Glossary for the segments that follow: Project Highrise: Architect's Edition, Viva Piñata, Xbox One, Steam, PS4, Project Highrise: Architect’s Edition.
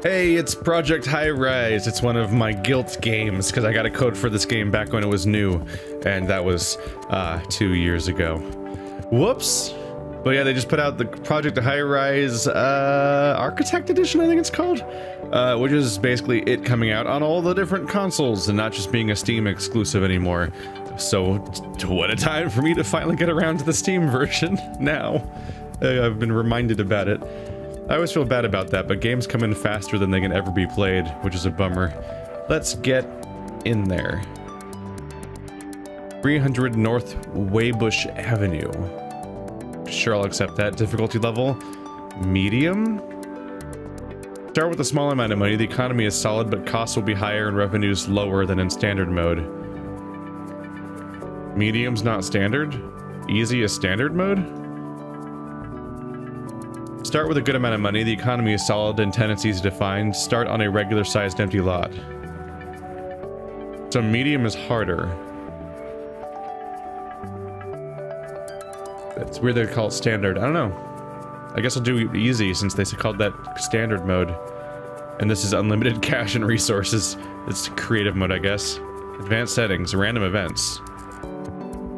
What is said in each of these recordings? Hey, it's Project Highrise. It's one of my guilt games, because I got a code for this game back when it was new, and that was 2 years ago. Whoops! But yeah, they just put out the Project Highrise Architect Edition, I think it's called, which is basically it coming out on all the different consoles and not just being a Steam exclusive anymore. So, what a time for me to finally get around to the Steam version now. I've been reminded about it. I always feel bad about that, but games come in faster than they can ever be played, which is a bummer. Let's get in there. 300 North Waybush Avenue. Sure, I'll accept that. Difficulty level? Medium? Start with a small amount of money. The economy is solid, but costs will be higher and revenues lower than in standard mode. Medium's not standard? Easy is standard mode? Start with a good amount of money. The economy is solid and tendencies defined. Start on a regular-sized empty lot. So medium is harder. It's weird they call it standard. I don't know. I guess I'll do easy since they called that standard mode. And this is unlimited cash and resources. It's creative mode, I guess. Advanced settings, random events.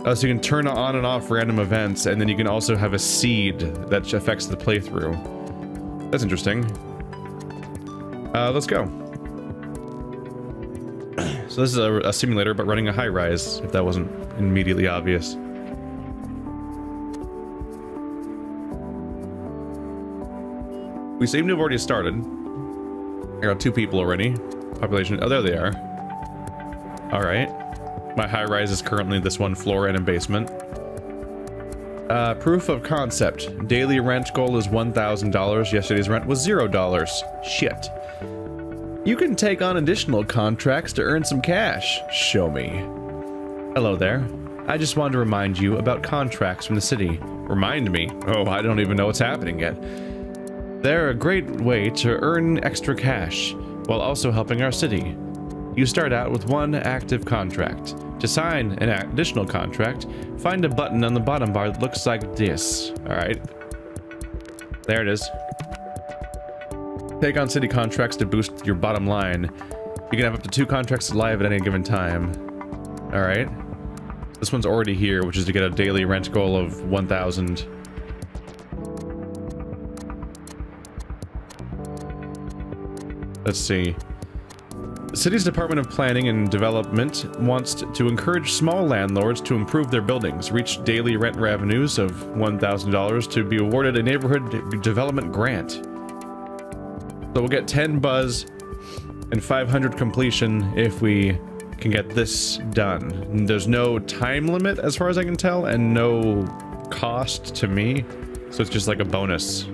Oh, so you can turn on and off random events, and then you can also have a seed that affects the playthrough. That's interesting. Let's go. So this is a simulator, but running a high-rise, if that wasn't immediately obvious. We seem to have already started. I got two people already. Population, oh, there they are. All right. My high-rise is currently this one floor and a basement. Proof of concept. Daily rent goal is $1,000. Yesterday's rent was $0. Shit. You can take on additional contracts to earn some cash. Show me. Hello there. I just wanted to remind you about contracts from the city. Remind me? Oh, I don't even know what's happening yet. They're a great way to earn extra cash while also helping our city. You start out with one active contract. To sign an additional contract, find a button on the bottom bar that looks like this. Alright. There it is. Take on city contracts to boost your bottom line. You can have up to 2 contracts live at any given time. Alright. This one's already here, which is to get a daily rent goal of $1,000. Let's see. The city's Department of Planning and Development wants to encourage small landlords to improve their buildings, reach daily rent revenues of $1,000 to be awarded a neighborhood development grant. So we'll get 10 buzz and 500 completion if we can get this done. There's no time limit as far as I can tell, and no cost to me, so it's just like a bonus.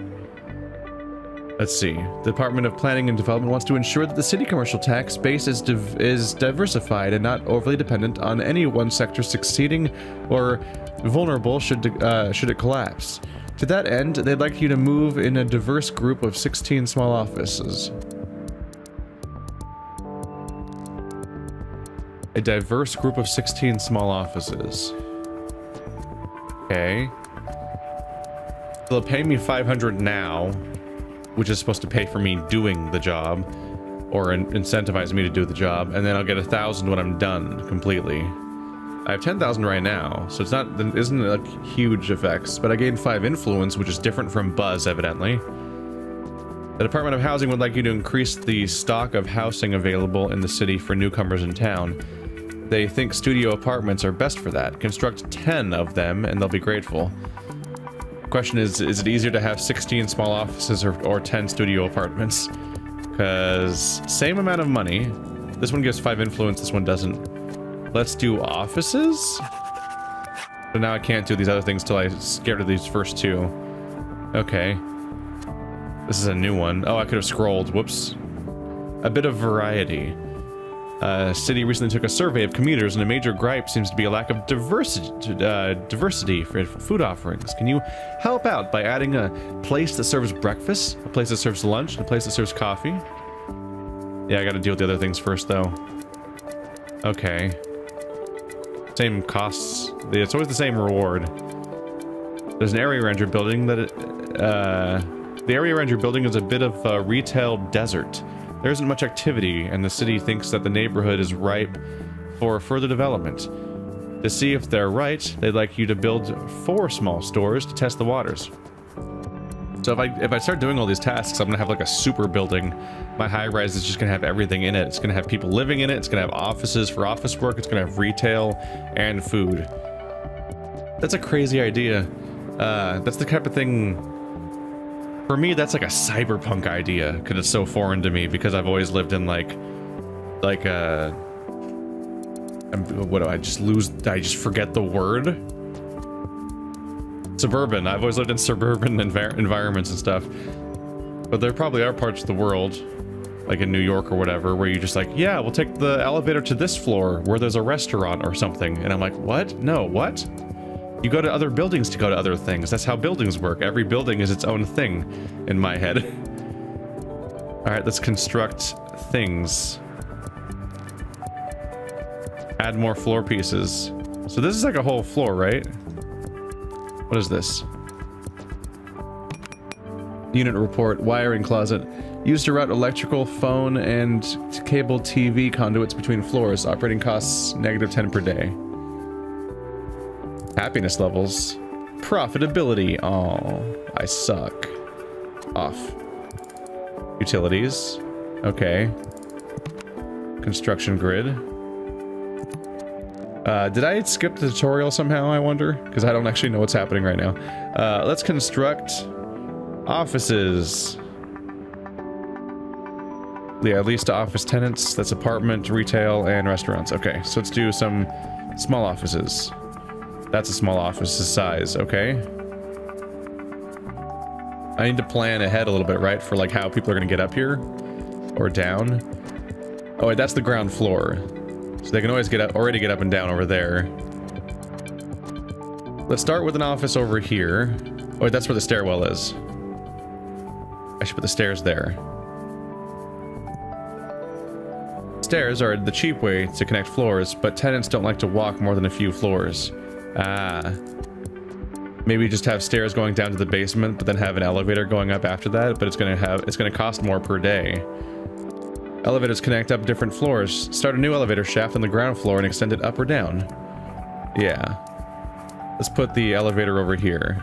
Let's see. The Department of Planning and Development wants to ensure that the city commercial tax base is diversified and not overly dependent on any one sector succeeding or vulnerable should it collapse. To that end, they'd like you to move in a diverse group of 16 small offices. A diverse group of 16 small offices. Okay. They'll pay me $500 now, which is supposed to pay for me doing the job, or incentivize me to do the job, and then I'll get 1,000 when I'm done completely. I have 10,000 right now, so it's not, it isn't like huge effects, but I gained 5 influence, which is different from buzz, evidently. The Department of Housing would like you to increase the stock of housing available in the city for newcomers in town. They think studio apartments are best for that. Construct 10 of them, and they'll be grateful. Question is it easier to have 16 small offices or 10 studio apartments? Because same amount of money. This one gives 5 influence, this one doesn't. Let's do offices? So now I can't do these other things till I get rid of these first two. Okay. This is a new one. Oh, I could have scrolled. Whoops. A bit of variety. City recently took a survey of commuters, and a major gripe seems to be a lack of diversity for food offerings. Can you help out by adding a place that serves breakfast, a place that serves lunch, and a place that serves coffee? Yeah, I gotta deal with the other things first, though. Okay. Same costs. It's always the same reward. There's an area around your building that The area around your building is a bit of a retail desert. There isn't much activity, and the city thinks that the neighborhood is ripe for further development. To see if they're right, they'd like you to build 4 small stores to test the waters. So if I start doing all these tasks, I'm gonna have like a super building. My high rise is just gonna have everything in it. It's gonna have people living in it. It's gonna have offices for office work. It's gonna have retail and food. That's a crazy idea. That's the type of thing, for me, that's like a cyberpunk idea, because it's so foreign to me, because I've always lived in I just forget the word. Suburban. I've always lived in suburban environments and stuff, but there probably are parts of the world, like in New York or whatever, where you just like, yeah, we'll take the elevator to this floor where there's a restaurant or something, and I'm like, what? No, what? You go to other buildings to go to other things. That's how buildings work. Every building is its own thing in my head. All right, let's construct things. Add more floor pieces. So this is like a whole floor, right? What is this? Unit report, wiring closet. Used to route electrical, phone, and cable TV conduits between floors. Operating costs, -10 per day. Happiness levels. Profitability. Oh, I suck. Off. Utilities. Okay. Construction grid. Did I skip the tutorial somehow, I wonder? Because I don't actually know what's happening right now. Let's construct offices. Yeah, lease to office tenants. That's apartment, retail, and restaurants. Okay, so let's do some small offices. That's a small office's size, okay. I need to plan ahead a little bit, right? For like how people are gonna get up here or down. Oh wait, that's the ground floor. So they can always get up and down over there. Let's start with an office over here. Oh, wait, that's where the stairwell is. I should put the stairs there. Stairs are the cheap way to connect floors, but tenants don't like to walk more than a few floors. Ah. Maybe just have stairs going down to the basement, but then have an elevator going up after that, but it's gonna cost more per day. Elevators connect up different floors. Start a new elevator shaft on the ground floor and extend it up or down. Yeah. Let's put the elevator over here.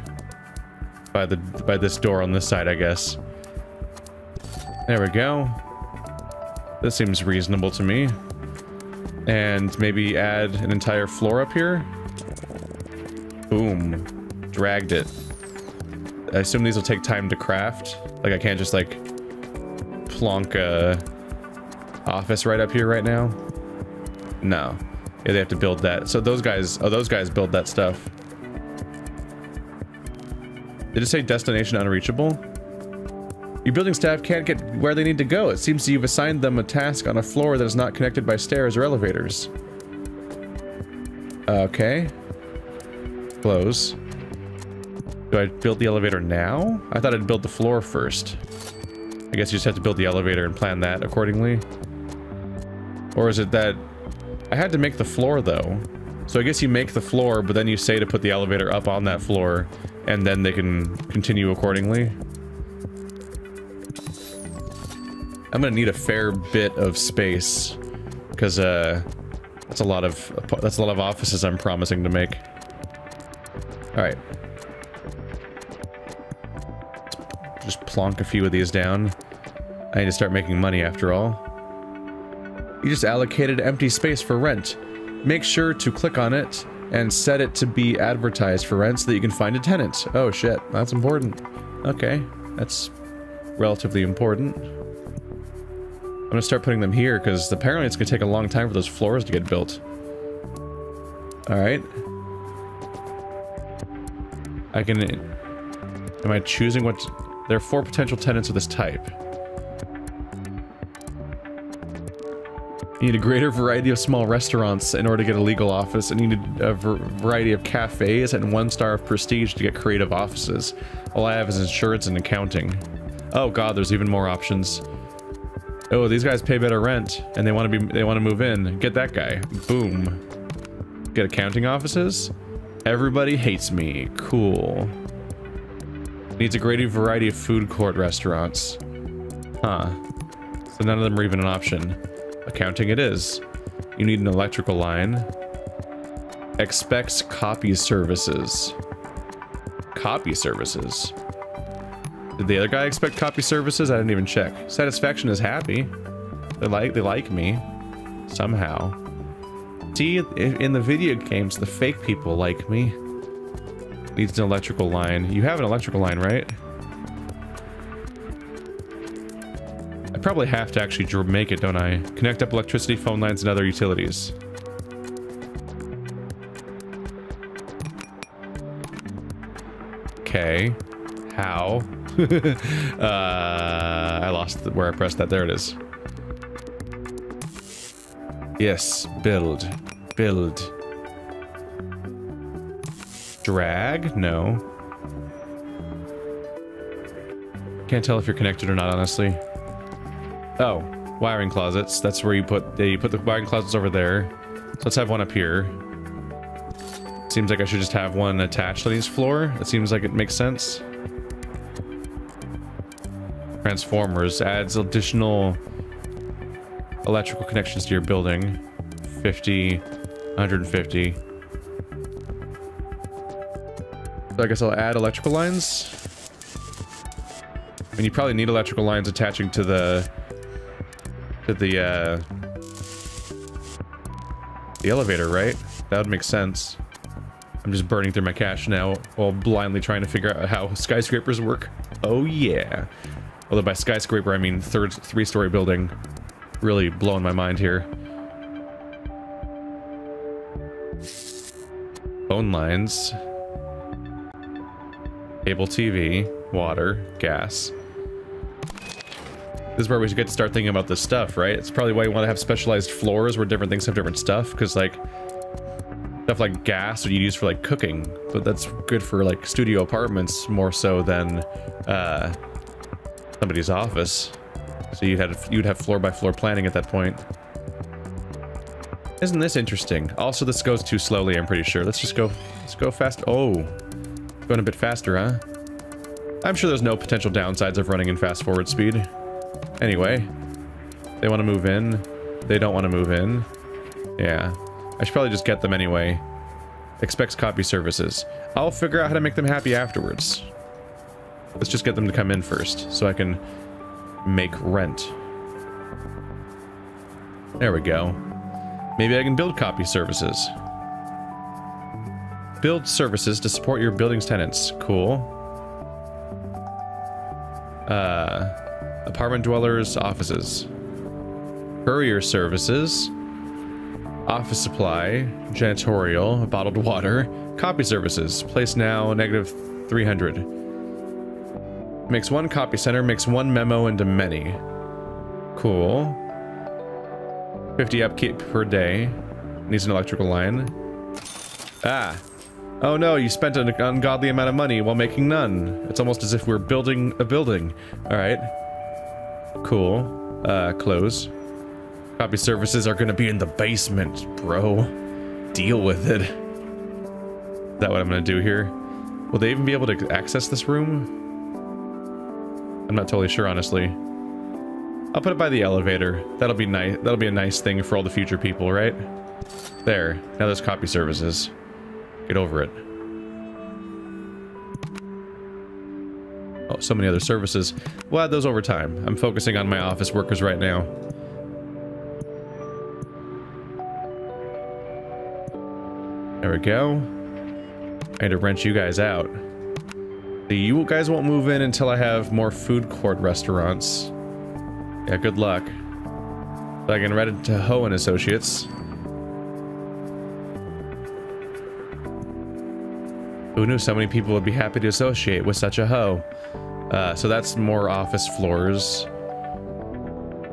By this door on this side, I guess. There we go. This seems reasonable to me. And maybe add an entire floor up here. Boom. Dragged it. I assume these will take time to craft. Like, I can't just, like, plonk a office right up here right now. No, yeah, they have to build that. So those guys, oh, those guys build that stuff. Did it say destination unreachable? Your building staff can't get where they need to go. It seems you've assigned them a task on a floor that is not connected by stairs or elevators. Okay. Close. Do I build the elevator now? I thought I'd build the floor first. I guess you just have to build the elevator and plan that accordingly. Or is it that I had to make the floor though? So I guess you make the floor, but then you say to put the elevator up on that floor, and then they can continue accordingly. I'm gonna need a fair bit of space, because that's a lot of offices I'm promising to make. All right. Just plonk a few of these down. I need to start making money after all. You just allocated empty space for rent. Make sure to click on it and set it to be advertised for rent so that you can find a tenant. Oh shit, that's important. Okay, that's relatively important. I'm gonna start putting them here because apparently it's gonna take a long time for those floors to get built. All right. I can... Am I choosing what... There are 4 potential tenants of this type. You need a greater variety of small restaurants in order to get a legal office, and you need a variety of cafes and 1 star of prestige to get creative offices. All I have is insurance and accounting. Oh god, there's even more options. Oh, these guys pay better rent, and they want to move in. Get that guy. Boom. Get accounting offices? Everybody hates me. Cool. Needs a greater variety of food court restaurants. Huh. So none of them are even an option. Accounting it is. You need an electrical line. Expects copy services. Copy services? Did the other guy expect copy services? I didn't even check. Satisfaction is happy. They like me. Somehow. See, in the video games, the fake people like me. Needs an electrical line. You have an electrical line, right? I probably have to actually make it, don't I? Connect up electricity, phone lines, and other utilities. Okay. How? I lost where I pressed that. There it is. Yes, build. Build. Drag? No. Can't tell if you're connected or not, honestly. Oh, wiring closets. That's where you put the wiring closets over there. So let's have one up here. Seems like I should just have one attached to each floor. That seems like it makes sense. Transformers adds additional electrical connections to your building. 50, 150. So I guess I'll add electrical lines. And you probably need electrical lines attaching to the elevator, right? That would make sense. I'm just burning through my cash now while blindly trying to figure out how skyscrapers work. Oh yeah. Although by skyscraper I mean three-story building. Really blowing my mind here. Phone lines. Cable TV, water, gas. This is where we should get to start thinking about this stuff, right? It's probably why you want to have specialized floors where different things have different stuff, because like stuff like gas you use for like cooking, but that's good for like studio apartments more so than somebody's office. So you'd have floor by floor planning at that point. Isn't this interesting? Also, this goes too slowly, I'm pretty sure. Let's go fast. Oh. Going a bit faster, huh? I'm sure there's no potential downsides of running in fast forward speed. Anyway, they want to move in. They don't want to move in. Yeah. I should probably just get them anyway. Expects copy services. I'll figure out how to make them happy afterwards. Let's just get them to come in first so I can make rent. There we go. Maybe I can build copy services. Build services to support your building's tenants. Cool. Apartment dwellers, offices. Courier services. Office supply. Janitorial. Bottled water. Copy services. Place now, -300. Makes one copy center, makes one memo into many. Cool. 50 upkeep per day. Needs an electrical line. Ah. Oh no, you spent an ungodly amount of money while making none. It's almost as if we're building a building. Alright. Cool. Close. Copy services are gonna be in the basement, bro. Deal with it. Is that what I'm gonna do here? Will they even be able to access this room? I'm not totally sure, honestly. I'll put it by the elevator. That'll be nice. That'll be a nice thing for all the future people, right? There. Now there's copy services. Get over it. Oh, so many other services. We'll add those over time. I'm focusing on my office workers right now. There we go. I need to rent you guys out. You guys won't move in until I have more food court restaurants. Yeah, good luck. So I can rent it to Ho and Associates. Who knew so many people would be happy to associate with such a hoe? So that's more office floors.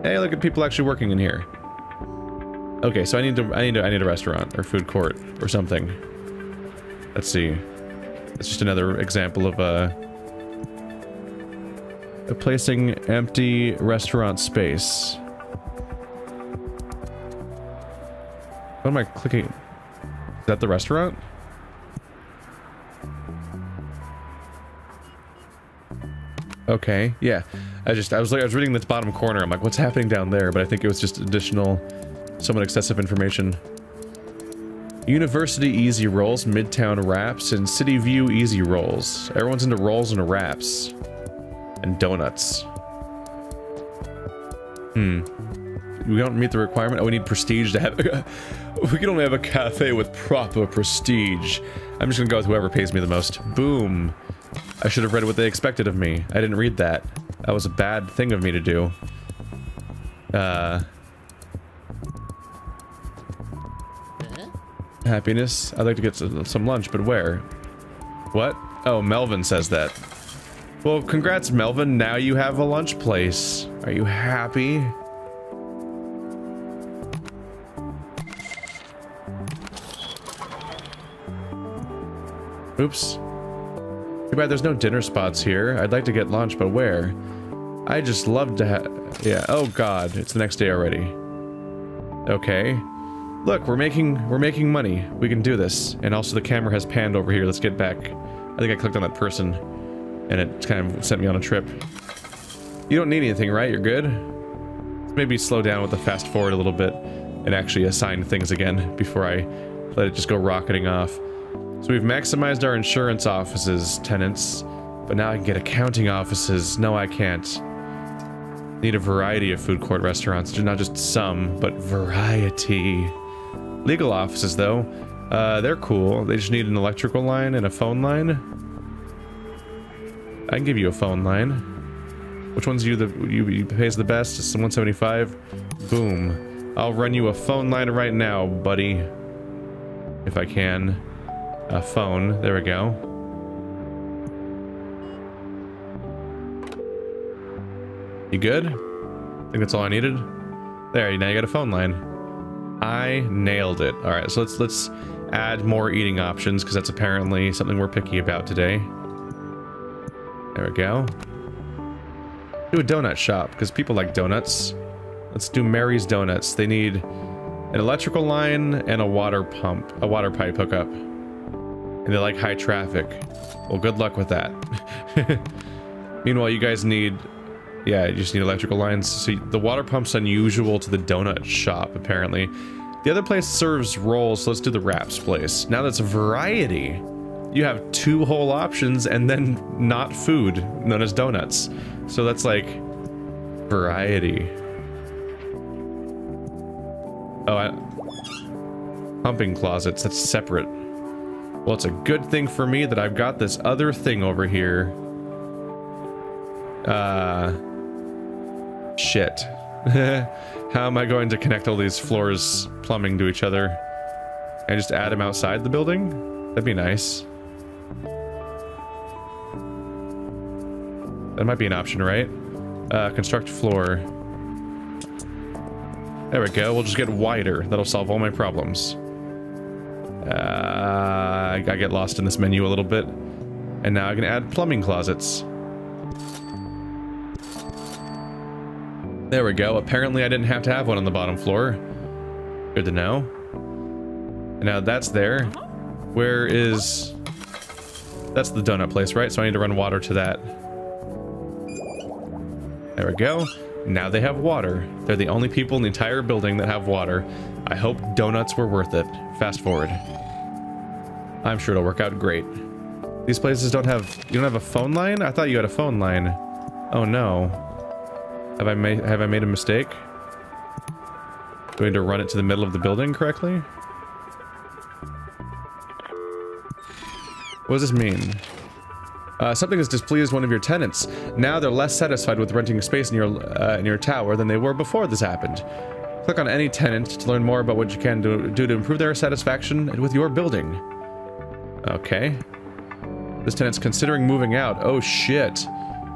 Hey, look at people actually working in here. Okay, so I need a restaurant or food court or something. Let's see. That's just another example of placing empty restaurant space. What am I clicking? Is that the restaurant? Okay, yeah. I was reading this bottom corner. I'm like, what's happening down there? But I think it was just additional, somewhat excessive information. University easy rolls, Midtown wraps, and City View easy rolls. Everyone's into rolls and wraps. And donuts. Hmm. We don't meet the requirement? Oh, we need prestige to have... we can only have a cafe with proper prestige. I'm just gonna go with whoever pays me the most. Boom. I should have read what they expected of me. I didn't read that. That was a bad thing of me to do. Happiness. I'd like to get some lunch, but where? What? Oh, Melvin says that. Well, congrats, Melvin. Now you have a lunch place. Are you happy? Oops. Too bad there's no dinner spots here. I'd like to get lunch, but where? I just love to have... Yeah. Oh God, it's the next day already. Okay. Look, we're making money. We can do this. And also the camera has panned over here. Let's get back. I think I clicked on that person, and it kind of sent me on a trip. You don't need anything, right? You're good? Let's maybe slow down with the fast forward a little bit and actually assign things again before I let it just go rocketing off. So we've maximized our insurance offices, tenants, but now I can get accounting offices. No, I can't. Need a variety of food court restaurants, not just some, but variety. Legal offices, though, they're cool. They just need an electrical line and a phone line. I can give you a phone line. Which one's you pays the best? It's 175. Boom. I'll run you a phone line right now, buddy. If I can. A phone. There we go. You good? I think that's all I needed. There, now you got a phone line. I nailed it. All right, so let's add more eating options because that's apparently something we're picky about today. There we go. Do a donut shop, because people like donuts. Let's do Mary's Donuts. They need an electrical line and a water pump, a water pipe hookup. And they like high traffic. Well, good luck with that. Meanwhile, you guys need... Yeah, you just need electrical lines. So the water pump's unusual to the donut shop, apparently. The other place serves rolls, so let's do the wraps place. Now that's a variety. You have two whole options and then not food, known as donuts. So that's like variety. Oh, pumping closets, that's separate. Well, it's a good thing for me that I've got this other thing over here. Shit. How am I going to connect all these floors plumbing to each other? Can I just add them outside the building? That'd be nice. That might be an option, right? Construct floor. There we go. We'll just get wider. That'll solve all my problems. I get lost in this menu a little bit. And now I can add plumbing closets. There we go. Apparently I didn't have to have one on the bottom floor. Good to know. And now that's there. Where is... That's the donut place, right? So I need to run water to that. There we go. Now they have water. They're the only people in the entire building that have water. I hope donuts were worth it. Fast forward. I'm sure it'll work out great. These places don't have... You don't have a phone line? I thought you had a phone line. Oh no. Have I made a mistake? Do I need to run it to the middle of the building correctly? What does this mean? Something has displeased one of your tenants. Now they're less satisfied with renting space in your tower than they were before this happened. Click on any tenant to learn more about what you can do to improve their satisfaction with your building. Okay. This tenant's considering moving out. Oh shit.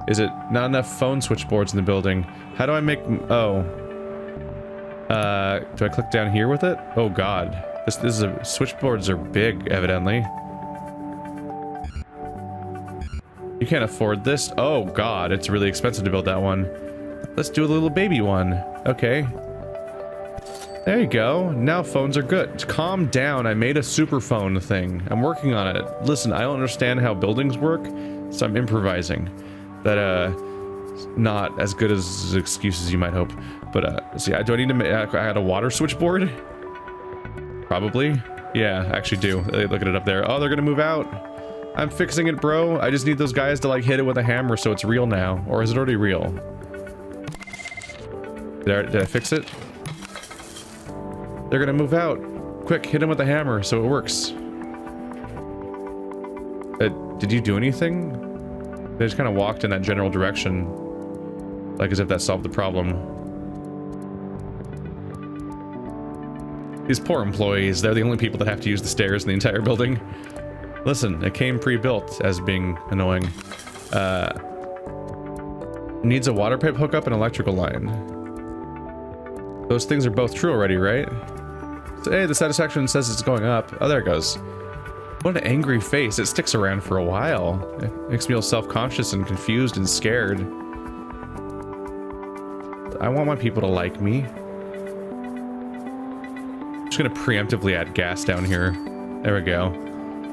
Is it not enough phone switchboards in the building? How do I make... Oh. Do I click down here with it? Oh god. This is a... Switchboards are big, evidently. You can't afford this. Oh god, it's really expensive to build that one. Let's do a little baby one. Okay. There you go. Now phones are good. Calm down, I made a super phone thing. I'm working on it. Listen, I don't understand how buildings work, so I'm improvising. that not as good as excuses you might hope. But so yeah, do I need to I got a water switchboard? Probably. Yeah, I actually do. Look at it up there. Oh, they're gonna move out. I'm fixing it, bro. I just need those guys to like hit it with a hammer so it's real now. Or is it already real? Did I fix it? They're gonna move out. Quick, hit him with a hammer so it works. Did you do anything? They just kind of walked in that general direction. Like as if that solved the problem. These poor employees, they're the only people that have to use the stairs in the entire building. Listen, it came pre-built as being annoying. Needs a water pipe hookup and electrical line. Those things are both true already, right? So, hey, the satisfaction says it's going up. Oh, there it goes. What an angry face. It sticks around for a while. It makes me all self-conscious and confused and scared. I want my people to like me. I'm just gonna preemptively add gas down here. There we go.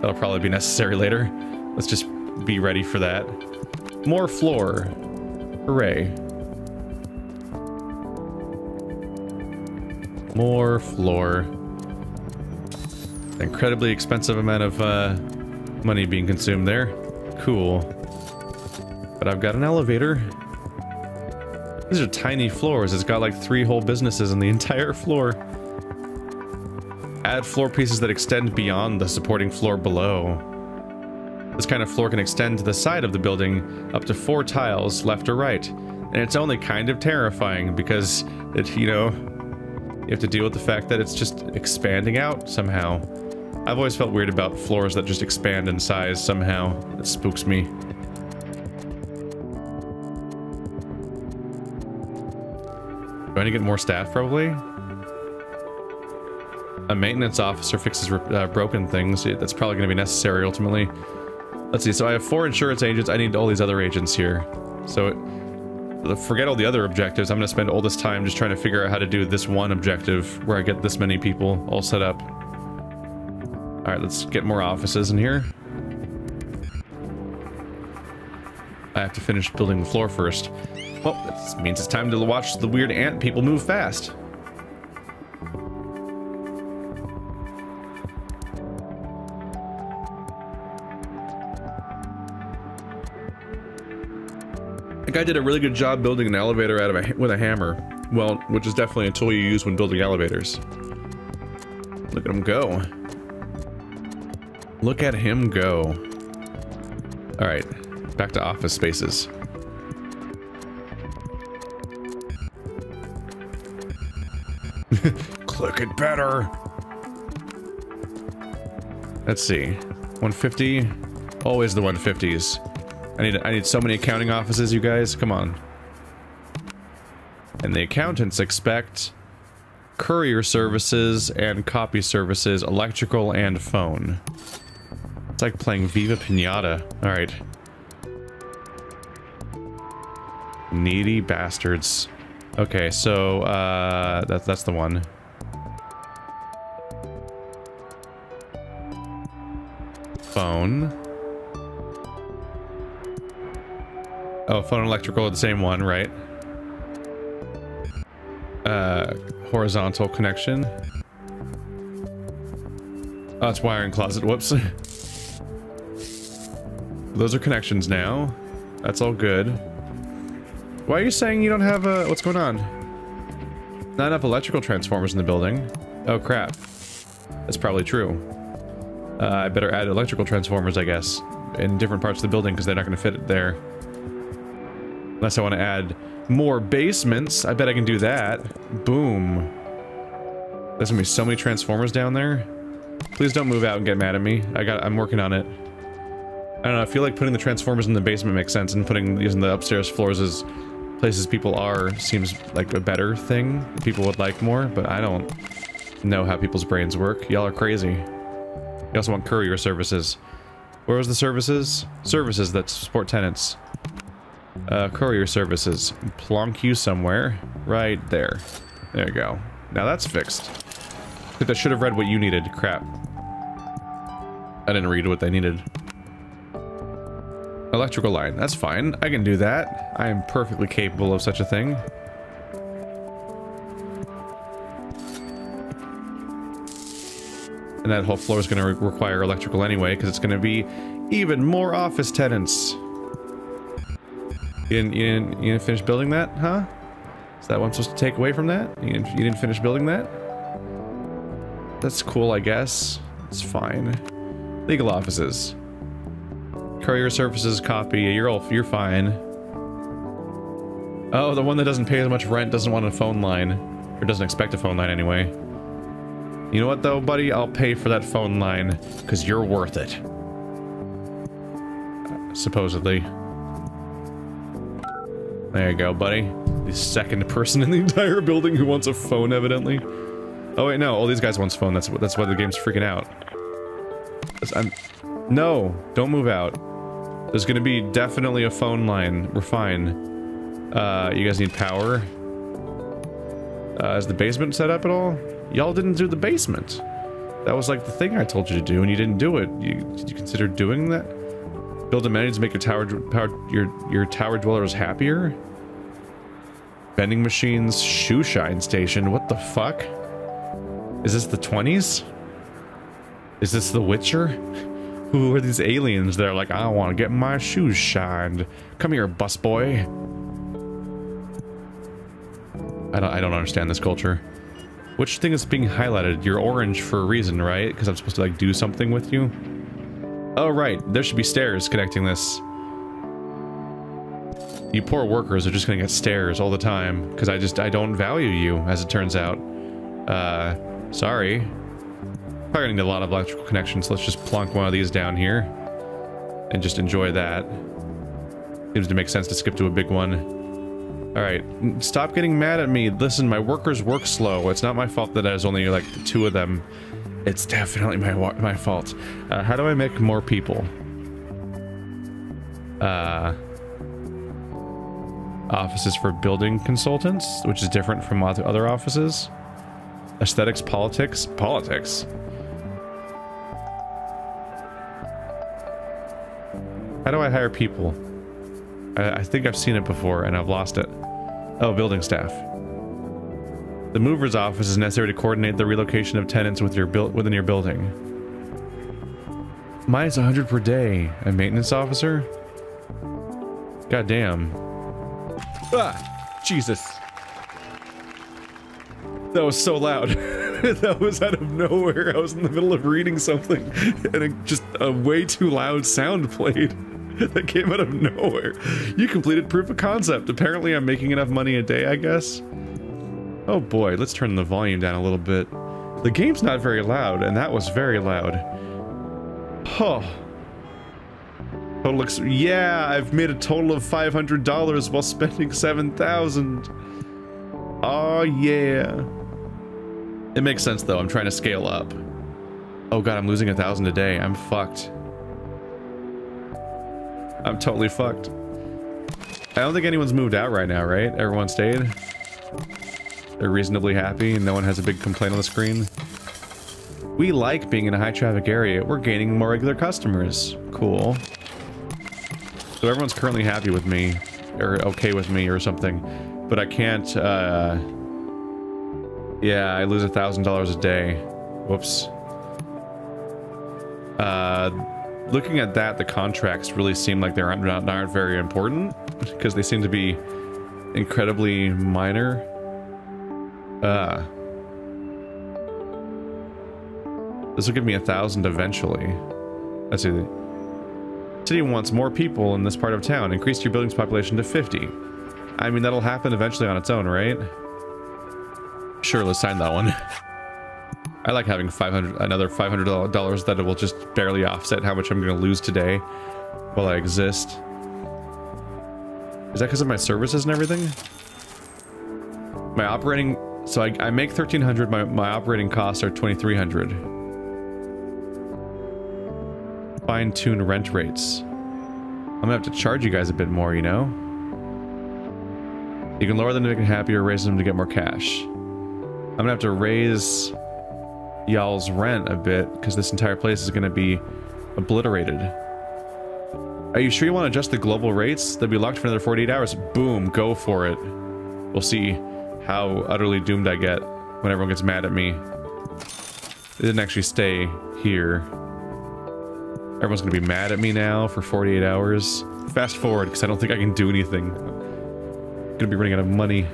That'll probably be necessary later. Let's just be ready for that. More floor. Hooray. More floor. Incredibly expensive amount of money being consumed there. Cool. But I've got an elevator. These are tiny floors. It's got like 3 whole businesses in the entire floor. Add floor pieces that extend beyond the supporting floor below. This kind of floor can extend to the side of the building up to 4 tiles left or right. And it's only kind of terrifying because it, you know, you have to deal with the fact that it's just expanding out somehow. I've always felt weird about floors that just expand in size somehow. It spooks me. Do I need to get more staff probably? A maintenance officer fixes broken things. That's probably going to be necessary ultimately. Let's see, so I have 4 insurance agents. I need all these other agents here. So forget all the other objectives. I'm going to spend all this time just trying to figure out how to do this one objective where I get this many people all set up. Alright, let's get more offices in here. I have to finish building the floor first. Well, that means it's time to watch the weird ant people move fast. The guy did a really good job building an elevator out of with a hammer. Well, which is definitely a tool you use when building elevators. Look at him go. Look at him go. Alright, back to office spaces. Click it better! Let's see. 150. Always the 150s. I need so many accounting offices, you guys. Come on. And the accountants expect courier services and copy services, electrical and phone. It's like playing Viva Piñata. Alright. Needy bastards. Okay, so, that's the one. Phone. Oh, phone and electrical are the same one, right? Horizontal connection. Oh, it's wiring closet. Whoops. Those are connections now. That's all good. Why are you saying you don't have a... What's going on? Not enough electrical transformers in the building. Oh, crap. That's probably true. I better add electrical transformers, I guess. In different parts of the building, because they're not going to fit it there. Unless I want to add more basements. I bet I can do that. Boom. There's gonna be so many transformers down there. Please don't move out and get mad at me. I'm working on it. I don't know, I feel like putting the transformers in the basement makes sense, and using the upstairs floors as places people are seems like a better thing. People would like more, but I don't know how people's brains work. Y'all are crazy. You also want courier services. Where was the services? Services that support tenants. Courier services. Plonk you somewhere. Right there. There you go. Now that's fixed. I think I should have read what you needed. Crap. I didn't read what they needed. Electrical line. That's fine. I can do that. I am perfectly capable of such a thing. And that whole floor is going to require electrical anyway, because it's going to be even more office tenants. You didn't finish building that, huh? Is that what I'm supposed to take away from that? You didn't finish building that? That's cool, I guess. It's fine. Legal offices. Courier services, copy. You're fine. Oh, the one that doesn't pay as much rent doesn't want a phone line. Or doesn't expect a phone line anyway. You know what, though, buddy? I'll pay for that phone line, because you're worth it. Supposedly. There you go, buddy. The second person in the entire building who wants a phone, evidently. Oh, wait, no. All these guys want a phone. That's why the game's freaking out. No! Don't move out. There's gonna be definitely a phone line. We're fine. You guys need power. Is the basement set up at all? Y'all didn't do the basement. That was like the thing I told you to do, and you didn't do it. Did you consider doing that? Build amenities to make your tower dwellers happier. Vending machines, shoe shine station. What the fuck? Is this the 20s? Is this The Witcher? Who are these aliens that are like, I want to get my shoes shined? Come here, busboy. I don't understand this culture. Which thing is being highlighted? You're orange for a reason, right? Because I'm supposed to, like, do something with you? Oh, right. There should be stairs connecting this. You poor workers are just gonna get stairs all the time. Because I don't value you, as it turns out. Sorry. Probably gonna need a lot of electrical connections, so let's just plonk one of these down here. And just enjoy that. Seems to make sense to skip to a big one. Alright, stop getting mad at me. Listen, my workers work slow. It's not my fault that there's only, like, 2 of them. It's definitely my fault. How do I make more people? Offices for building consultants, which is different from other offices. Aesthetics, politics, politics. How do I hire people? I think I've seen it before, and I've lost it. Oh, building staff. The mover's office is necessary to coordinate the relocation of tenants with within your building. Minus 100 per day. A maintenance officer? Goddamn. Ah! Jesus. That was so loud. That was out of nowhere. I was in the middle of reading something, and just a way too loud sound played. That came out of nowhere. You completed proof of concept. Apparently I'm making enough money a day, I guess. Oh boy, let's turn the volume down a little bit. The game's not very loud, and that was very loud. Huh. Total yeah, I've made a total of $500 while spending $7,000. Oh yeah. It makes sense though, I'm trying to scale up. Oh god, I'm losing 1,000 a day. I'm fucked. I'm totally fucked. I don't think anyone's moved out right now, right? Everyone stayed? They're reasonably happy and no one has a big complaint on the screen. We like being in a high traffic area. We're gaining more regular customers. Cool. So everyone's currently happy with me. Or okay with me or something. But I can't, yeah, I lose $1,000 a day. Whoops. Looking at that, the contracts really seem like they aren't very important, because they seem to be incredibly minor. This will give me 1,000 eventually. Let's see. City wants more people in this part of town. Increase your building's population to 50. I mean, that'll happen eventually on its own, right? Sure, let's sign that one. I like having another $500 that it will just barely offset how much I'm going to lose today while I exist. Is that because of my services and everything? My operating... So I make 1,300, my operating costs are 2,300. Fine-tune rent rates. I'm going to have to charge you guys a bit more, you know? You can lower them to make them happy or raise them to get more cash. I'm going to have to raise... y'all's rent a bit, because this entire place is going to be obliterated. Are you sure you want to adjust the global rates? They'll be locked for another 48 hours. Boom, go for it. We'll see how utterly doomed I get when everyone gets mad at me. It didn't actually stay here. Everyone's gonna be mad at me now for 48 hours. Fast forward, because I don't think I can do anything. I'm gonna be running out of money.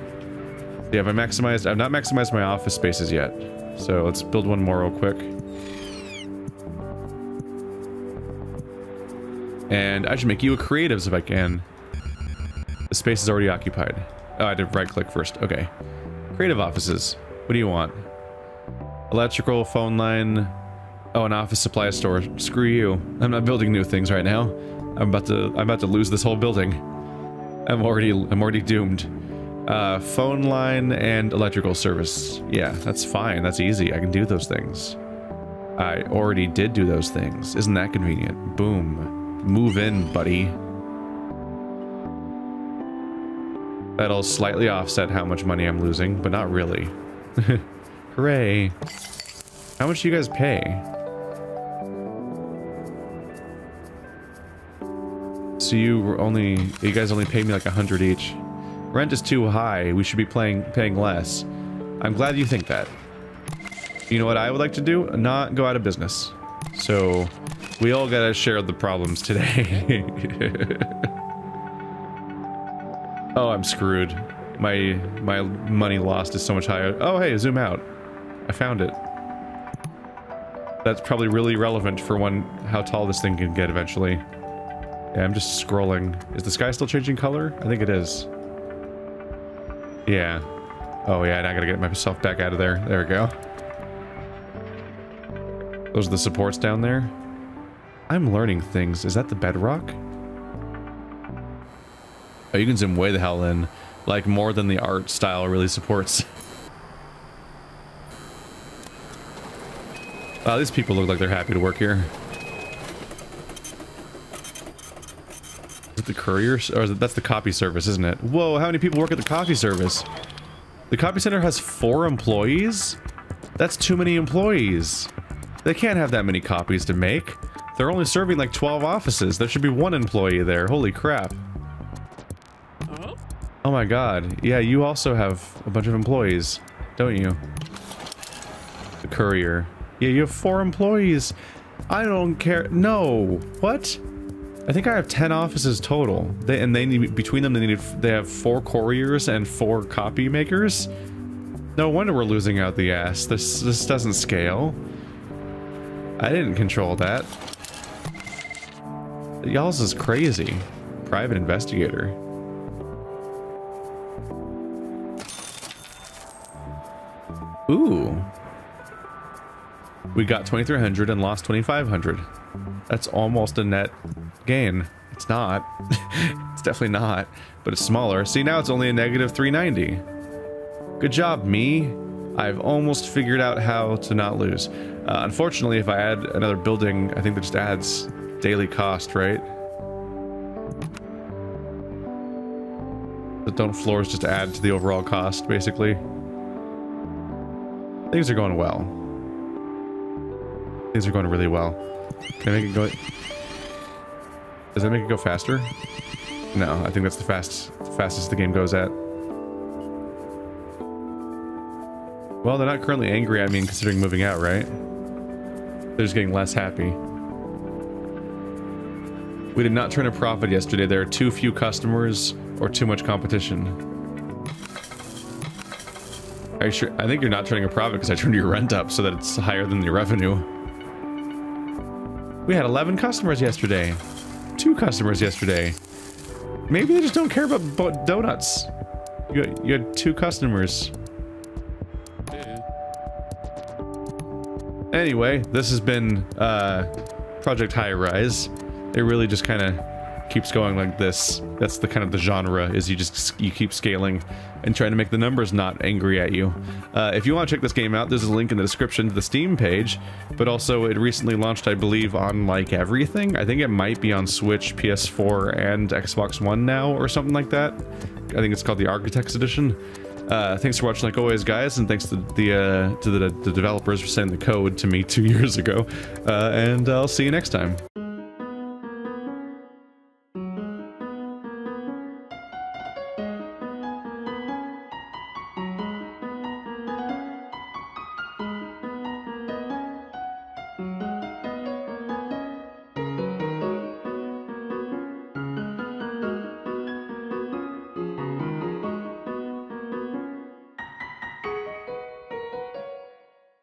Yeah, have I maximized? I've not maximized my office spaces yet. So let's build one more real quick. And I should make you a creatives if I can. The space is already occupied. Oh, I did right click first. Okay. Creative offices. What do you want? Electrical, phone line. Oh, an office supply store. Screw you. I'm not building new things right now. I'm about to lose this whole building. I'm already doomed. Phone line and electrical service. Yeah, that's fine. That's easy. I can do those things. I already did do those things. Isn't that convenient? Boom. Move in, buddy. That'll slightly offset how much money I'm losing, but not really. Hooray. How much do you guys pay? So you guys only pay me like 100 each. Rent is too high. We should be paying less. I'm glad you think that. You know what I would like to do? Not go out of business. So we all gotta share the problems today. Oh, I'm screwed. My money lost is so much higher. Oh, hey, zoom out. I found it. That's probably really relevant for how tall this thing can get eventually. Yeah, I'm just scrolling. Is the sky still changing color? I think it is. Yeah. Oh yeah, and I gotta get myself back out of there. There we go. Those are the supports down there. I'm learning things. Is that the bedrock? Oh, you can zoom way the hell in. Like, more than the art style really supports. Wow, these people look like they're happy to work here. Is it the courier? Or is it, that's the copy service, isn't it? Whoa, how many people work at the copy service? The copy center has 4 employees? That's too many employees. They can't have that many copies to make. They're only serving like 12 offices. There should be 1 employee there. Holy crap. Oh my god. Yeah, you also have a bunch of employees, don't you? The courier. Yeah, you have 4 employees. I don't care. No. What? I think I have 10 offices total. They have 4 couriers and 4 copy makers. No wonder we're losing out the ass. This doesn't scale. I didn't control that. Y'all's is crazy. Private investigator. Ooh. We got 2,300 and lost 2,500. That's almost a net gain. It's not. It's definitely not, but it's smaller. See, now it's only a negative 390. Good job, me. I've almost figured out how to not lose. Unfortunately, if I add another building, I think that just adds daily cost, right? But don't floors just add to the overall cost, basically? Things are going well. Things are going really well. Can I make it go... Does that make it go faster? No, I think that's the fastest the game goes at. Well, they're not currently angry at me, considering moving out, right? They're just getting less happy. We did not turn a profit yesterday. There are too few customers or too much competition. Are you sure? I think you're not turning a profit because I turned your rent up so that it's higher than your revenue. We had 11 customers yesterday. 2 customers yesterday. Maybe they just don't care about donuts. You had 2 customers. Yeah. Anyway, this has been Project Highrise. It really just kind of keeps going like this. That's the kind of the genre, is you keep scaling and trying to make the numbers not angry at you. If you want to check this game out, there's a link in the description to the Steam page, but also it recently launched, I believe, on like everything. I think it might be on Switch, PS4, and Xbox One now or something like that. I think it's called the Architect's Edition. Thanks for watching like always, guys, and thanks to the developers for sending the code to me 2 years ago. And I'll see you next time.